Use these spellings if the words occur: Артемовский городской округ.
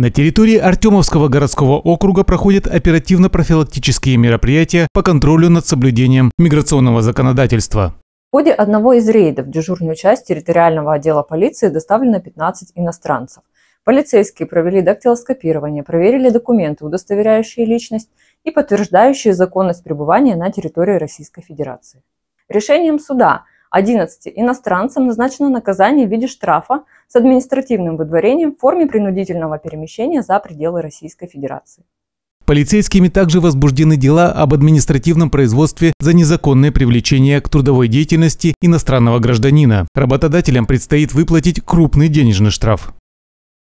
На территории Артемовского городского округа проходят оперативно-профилактические мероприятия по контролю над соблюдением миграционного законодательства. В ходе одного из рейдов в дежурную часть территориального отдела полиции доставлено 15 иностранцев. Полицейские провели дактилоскопирование, проверили документы, удостоверяющие личность и подтверждающие законность пребывания на территории Российской Федерации. Решением суда 11 иностранцам назначено наказание в виде штрафа с административным выдворением в форме принудительного перемещения за пределы Российской Федерации. Полицейскими также возбуждены дела об административном производстве за незаконное привлечение к трудовой деятельности иностранного гражданина. Работодателям предстоит выплатить крупный денежный штраф.